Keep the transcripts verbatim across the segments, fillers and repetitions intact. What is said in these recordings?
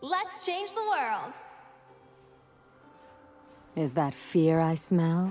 Let's change the world! Is that fear I smell?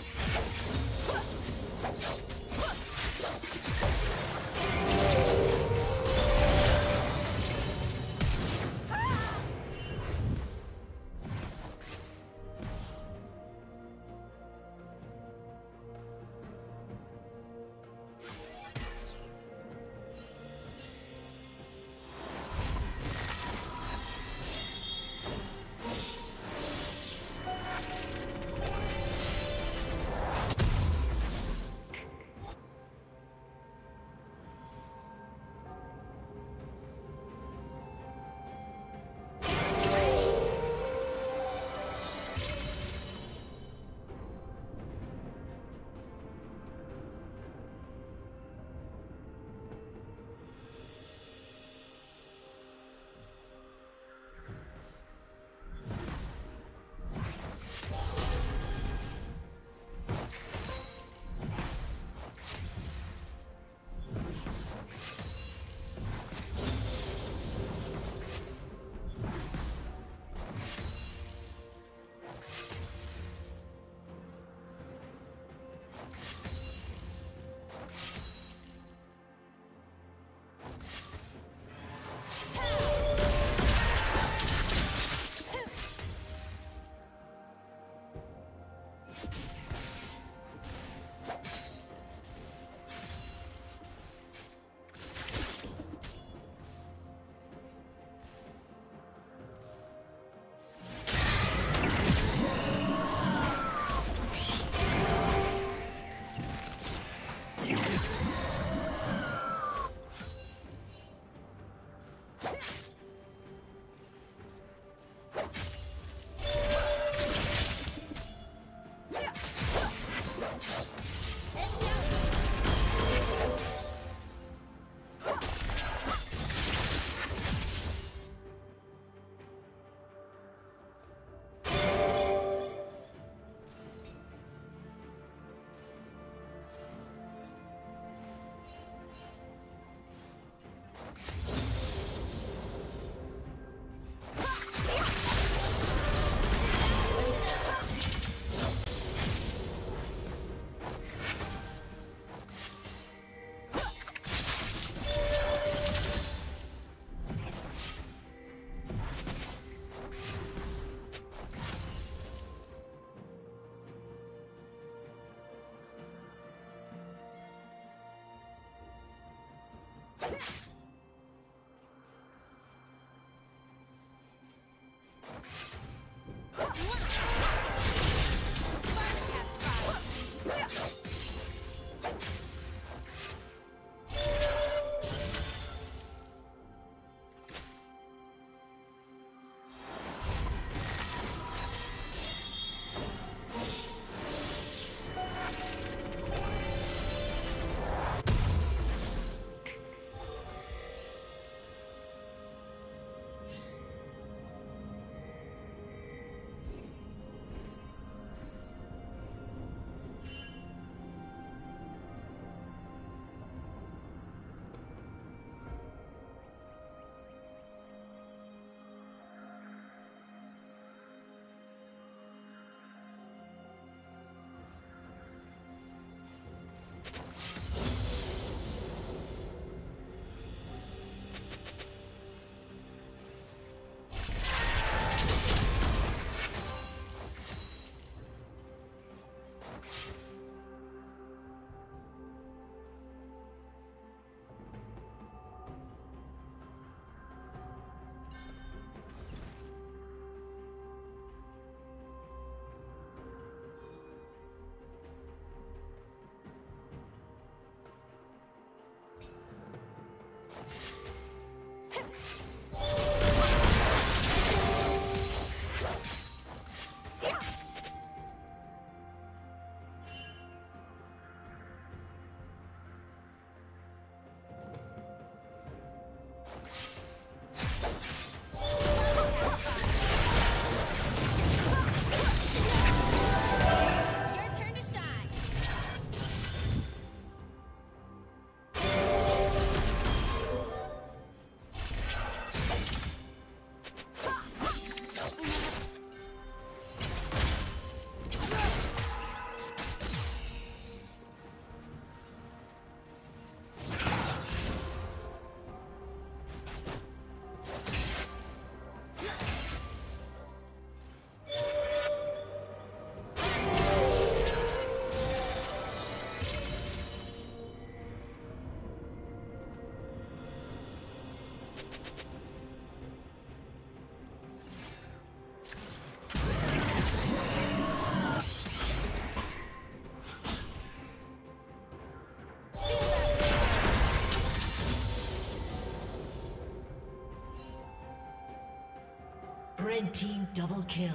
Red team double kill.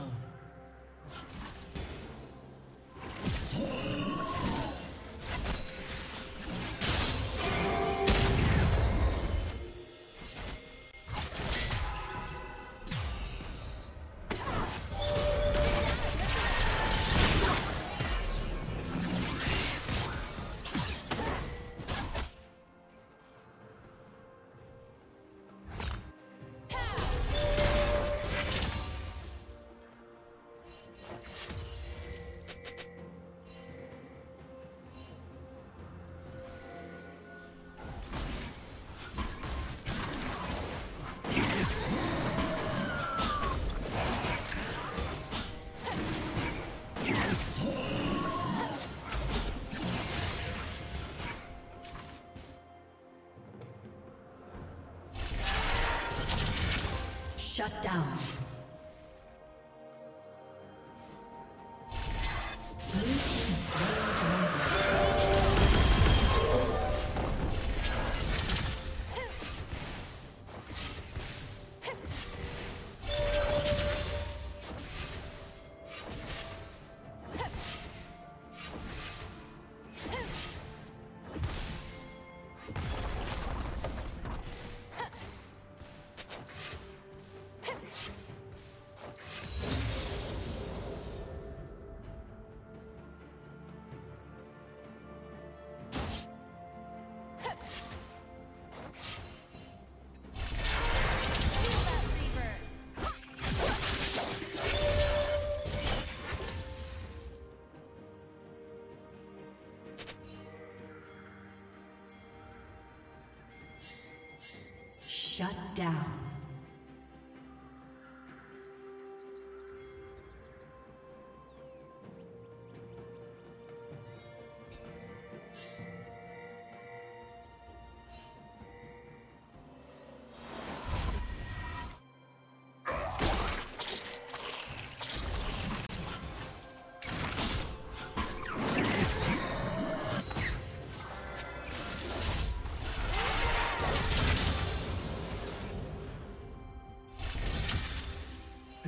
Shut down. Shut down.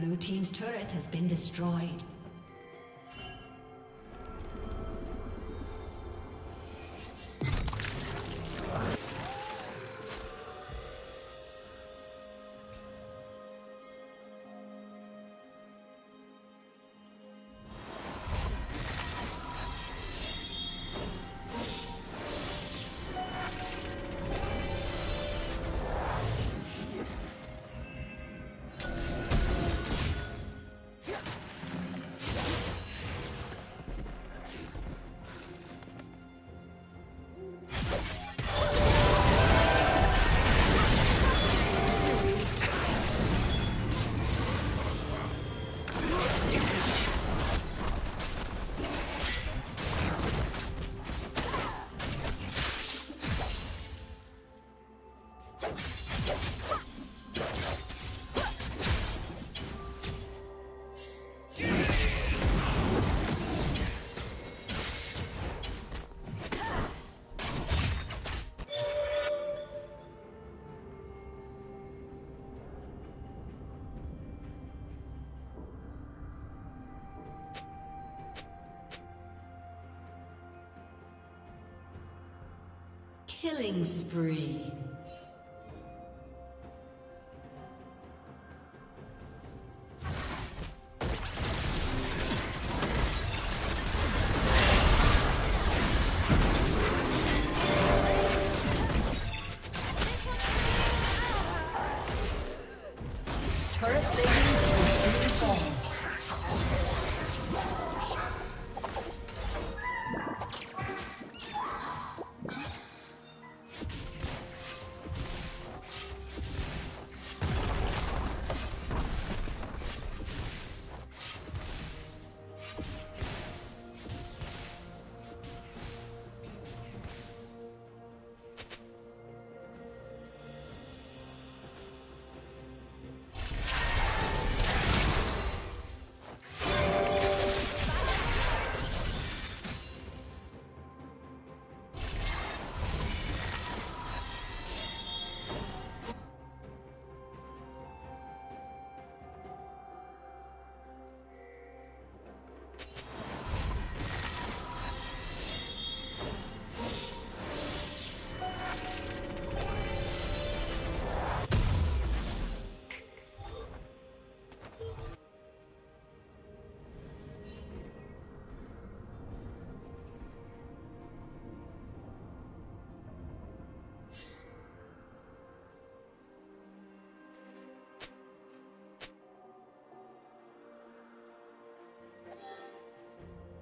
Blue team's turret has been destroyed. Killing spree.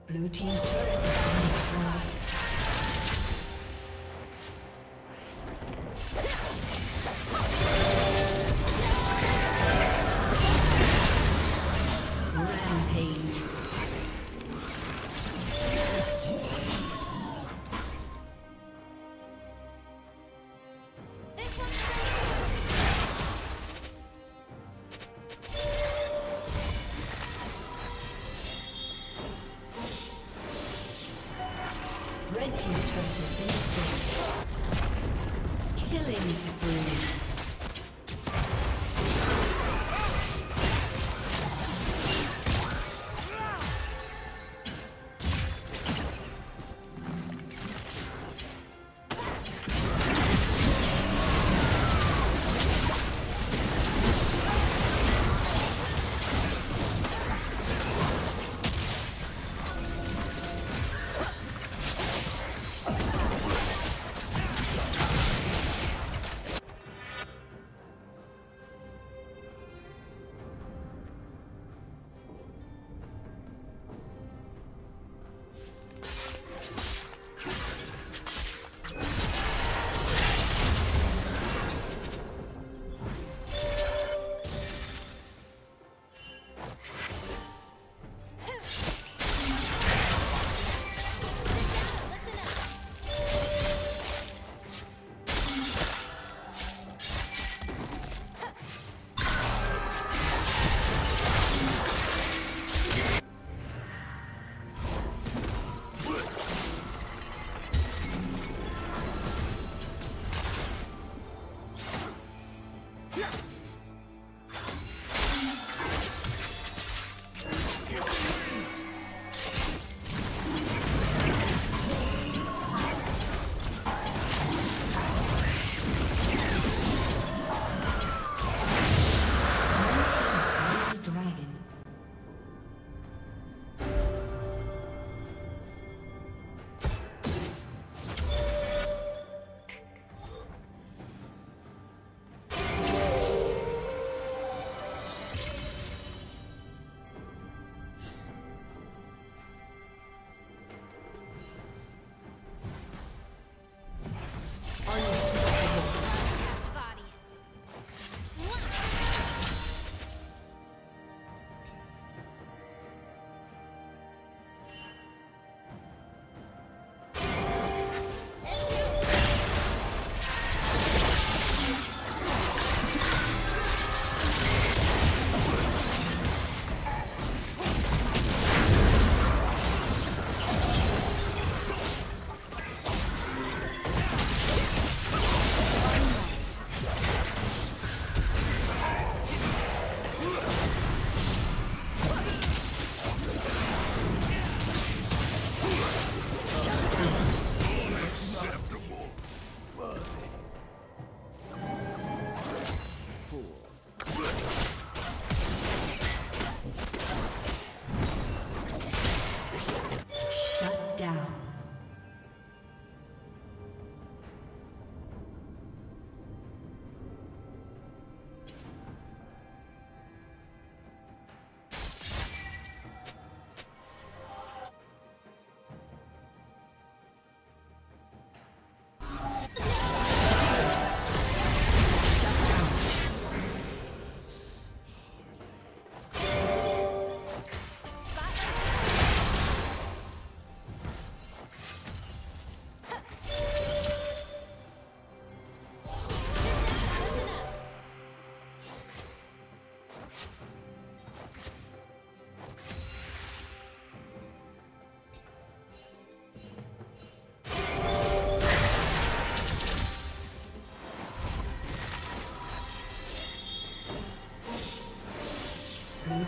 Blue team's turret has been destroyed.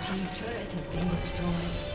team's turret has been destroyed.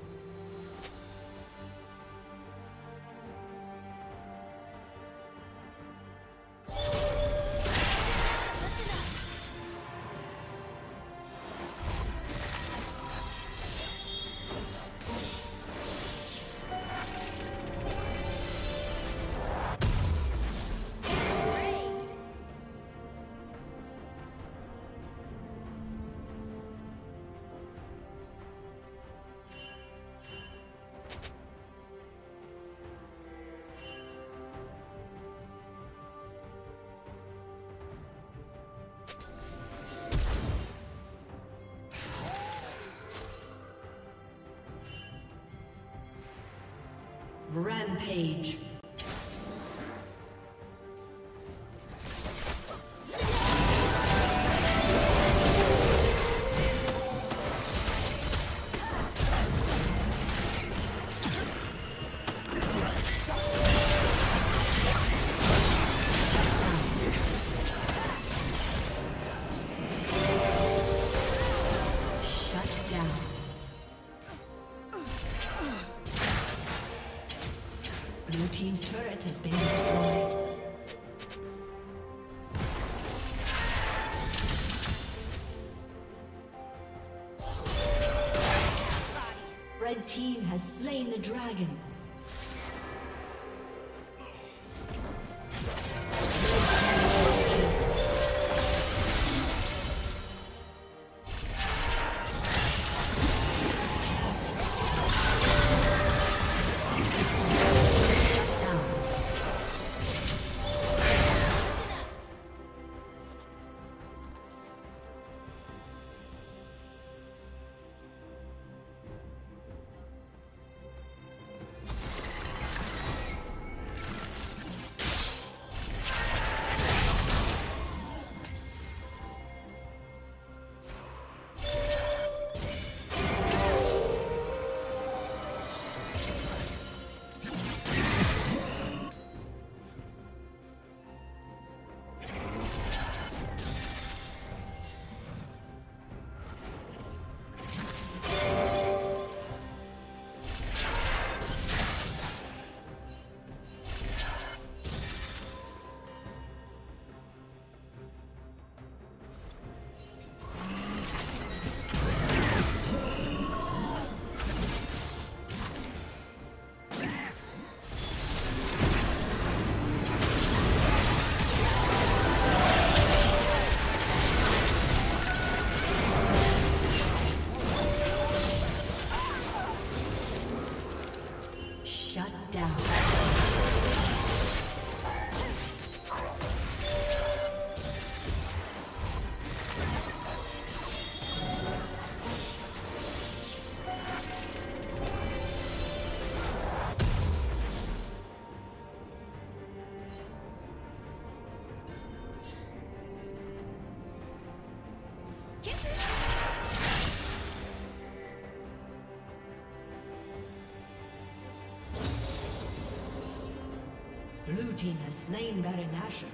Rampage. Blue team's turret has been destroyed. Red team has slain the dragon. Blue team has slain Baron Nashor.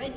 Red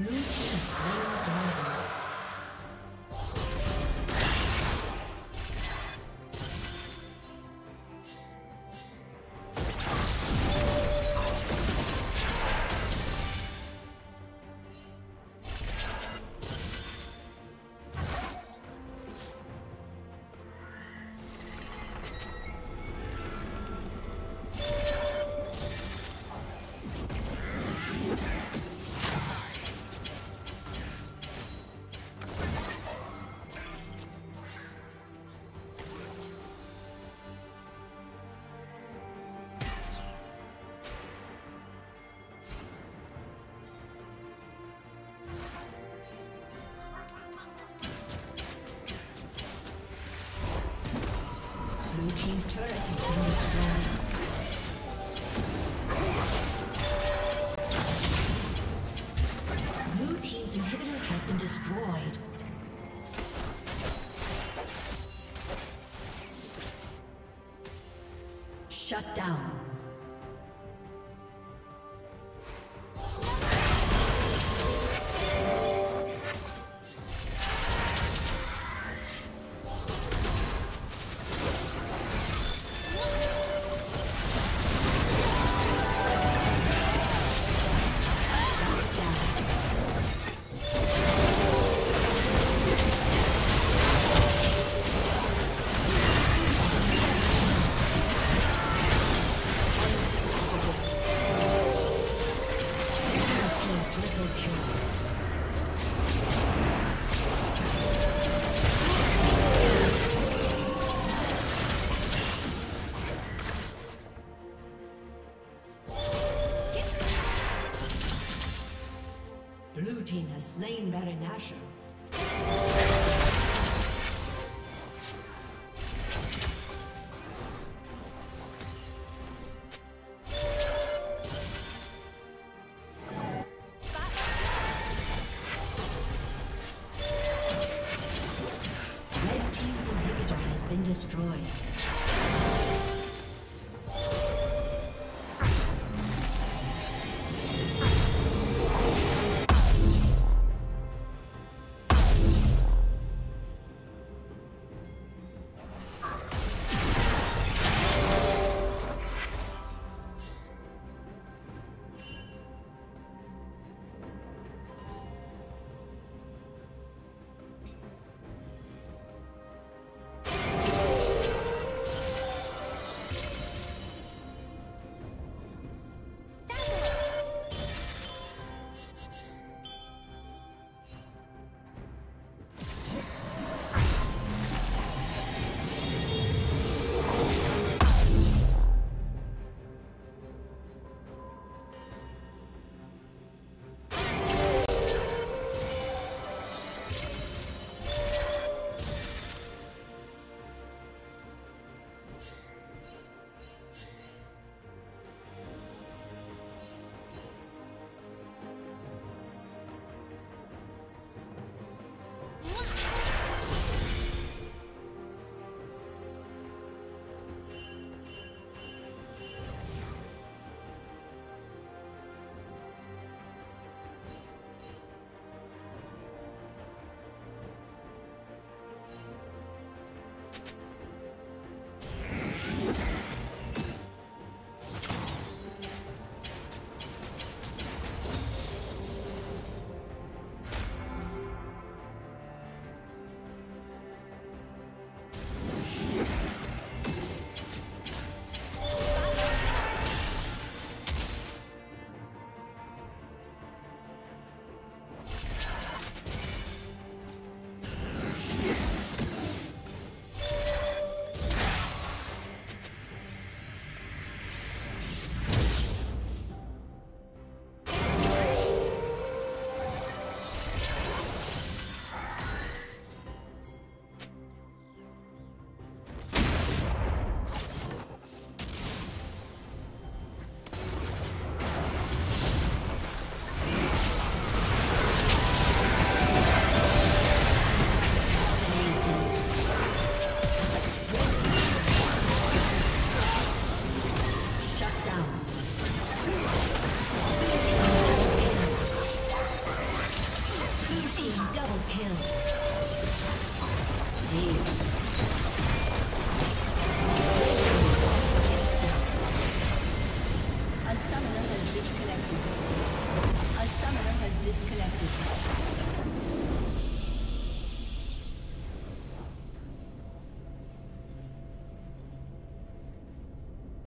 Blue team slain Dragon. team's turret has been destroyed. Blue team's inhibitor has been destroyed. Shut down. Slain Baron Asher. A summoner has disconnected.